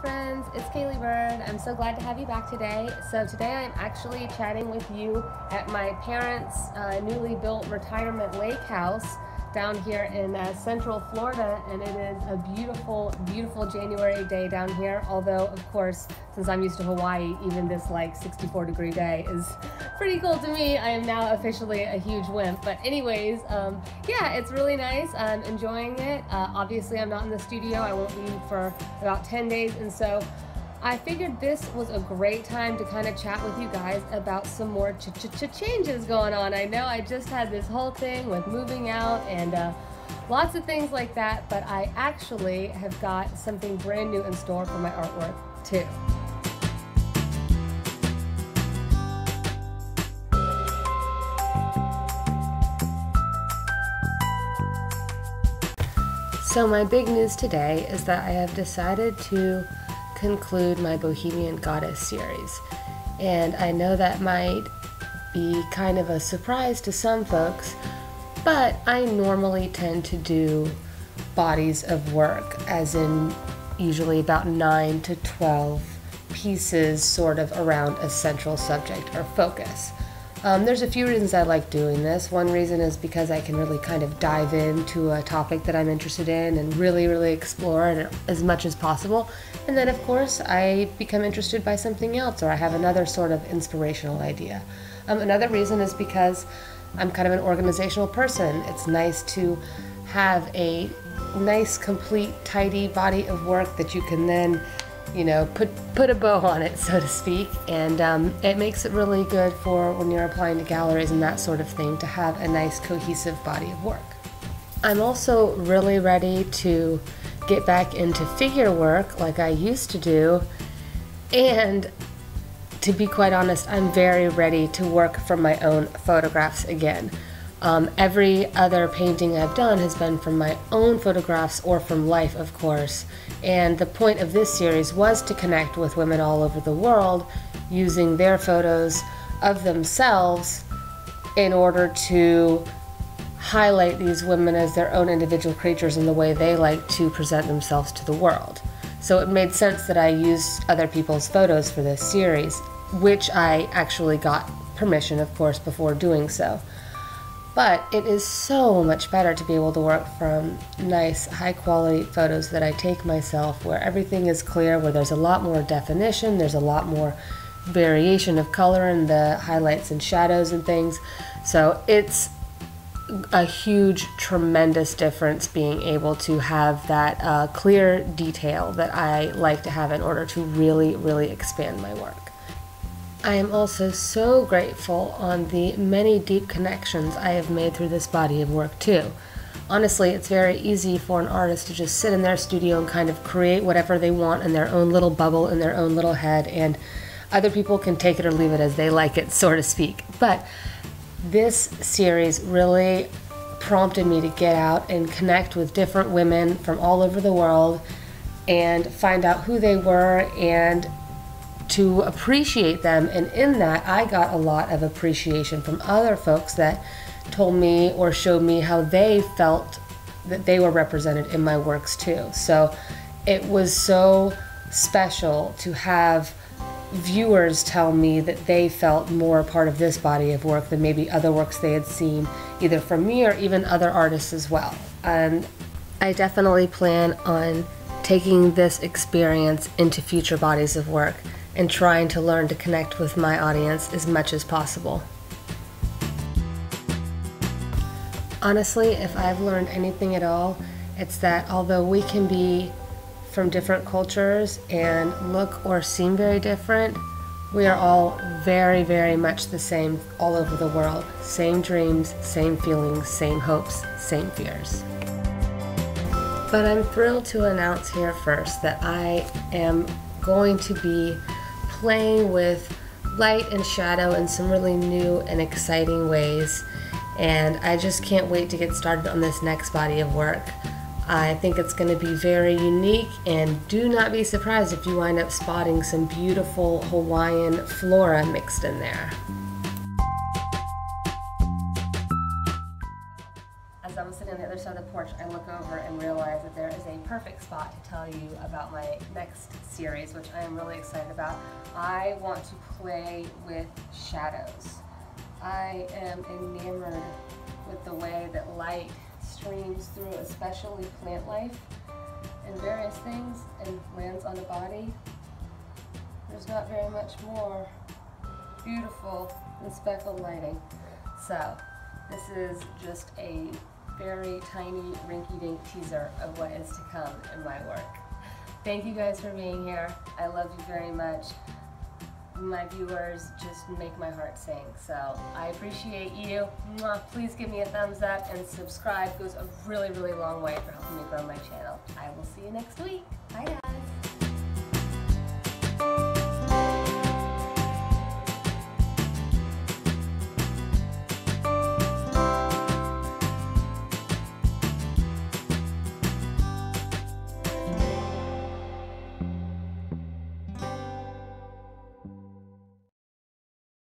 friends, it's Kaylee Bird. I'm so glad to have you back today. So today I'm actually chatting with you at my parents' newly built retirement lake house down here in Central Florida, and it is a beautiful, beautiful January day down here. Although, of course, since I'm used to Hawaii, even this like 64-degree day is pretty cool to me. I am now officially a huge wimp. But anyways, yeah, it's really nice. I'm enjoying it. Obviously, I'm not in the studio. I won't be for about 10 days, and so I figured this was a great time to kind of chat with you guys about some more changes going on. I know I just had this whole thing with moving out and lots of things like that, but I actually have got something brand new in store for my artwork too. So my big news today is that I have decided to conclude my Bohemian Goddess series, and I know that might be kind of a surprise to some folks, but I normally tend to do bodies of work, as in usually about 9 to 12 pieces sort of around a central subject or focus. There's a few reasons I like doing this. One reason is because I can really kind of dive into a topic that I'm interested in and really explore it as much as possible. And then of course I become interested by something else, or I have another sort of inspirational idea. Another reason is because I'm kind of an organizational person. It's nice to have a nice, complete, tidy body of work that you can then, you know, put a bow on it, so to speak, and it makes it really good for when you're applying to galleries and that sort of thing, to have a nice cohesive body of work. I'm also really ready to get back into figure work like I used to do, and to be quite honest, I'm very ready to work from my own photographs again. Every other painting I've done has been from my own photographs or from life, of course, and the point of this series was to connect with women all over the world using their photos of themselves in order to highlight these women as their own individual creatures in the way they like to present themselves to the world. So it made sense that I used other people's photos for this series, which I actually got permission, of course, before doing so. But it is so much better to be able to work from nice, high-quality photos that I take myself, where everything is clear, where there's a lot more definition, there's a lot more variation of color in the highlights and shadows and things. So it's a huge, tremendous difference being able to have that clear detail that I like to have in order to really expand my work. I am also so grateful on the many deep connections I have made through this body of work too. Honestly, it's very easy for an artist to just sit in their studio and kind of create whatever they want in their own little bubble, in their own little head, and other people can take it or leave it as they like it, so to speak. But this series really prompted me to get out and connect with different women from all over the world and find out who they were and to appreciate them, and in that I got a lot of appreciation from other folks that told me or showed me how they felt that they were represented in my works too. So it was so special to have viewers tell me that they felt more a part of this body of work than maybe other works they had seen, either from me or even other artists as well. And I definitely plan on taking this experience into future bodies of work and trying to learn to connect with my audience as much as possible. Honestly, if I've learned anything at all, it's that although we can be from different cultures and look or seem very different, we are all very much the same all over the world. Same dreams, same feelings, same hopes, same fears. But I'm thrilled to announce here first that I am going to be playing with light and shadow in some really new and exciting ways, and I just can't wait to get started on this next body of work. I think it's going to be very unique, and do not be surprised if you wind up spotting some beautiful Hawaiian flora mixed in there. As I'm sitting on the other side of the porch, I look over and realize that there is a perfect spot to tell you about my next series, which I am really excited about. I want to play with shadows. I am enamored with the way that light streams through, especially plant life and various things, and lands on a body. There's not very much more beautiful than speckled lighting. So this is just a very tiny rinky-dink teaser of what is to come in my work. Thank you guys for being here. I love you very much. My viewers just make my heart sing, so I appreciate you. Please give me a thumbs up and subscribe. It goes a really, really long way for helping me grow my channel. I will see you next week. Bye, guys.